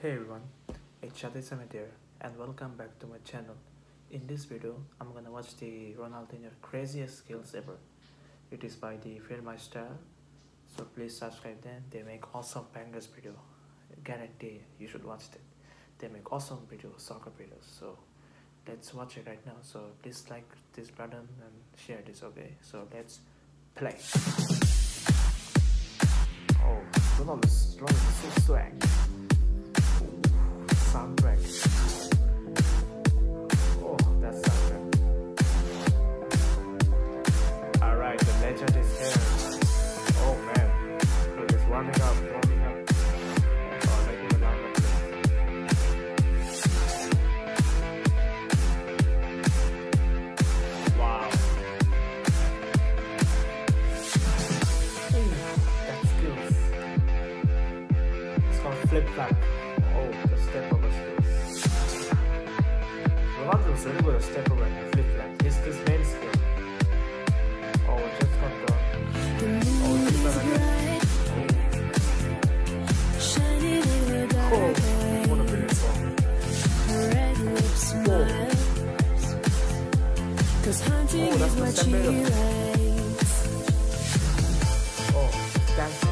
Hey everyone, it's Shadid Sami there and welcome back to my channel. In this video, I'm gonna watch the Ronaldinho craziest skills ever. It is by the filmaster, so please subscribe them. They make awesome bangers video. Guarantee you should watch them. They make awesome videos, soccer videos. So let's watch it right now. So please like this button and share this, okay? So let's play. Oh, Ronaldinho is so swag. Soundtrack. Oh, that's soundtrack. Alright, the legend is here. Oh man, it is warming up. Oh, they give a lot of this. Wow. Ooh, that's skills. It's called flip-flop. Ronaldinho is really good at step over and flip that. It's his main skill. Oh, just got done. Oh, it's not again. Oh. Cool. What a brilliant song. Whoa. Oh, that's the step better. Oh, dancing.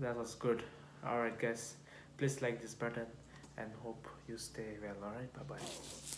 that was good. Alright guys, please like this button and hope you stay well. Alright, bye bye.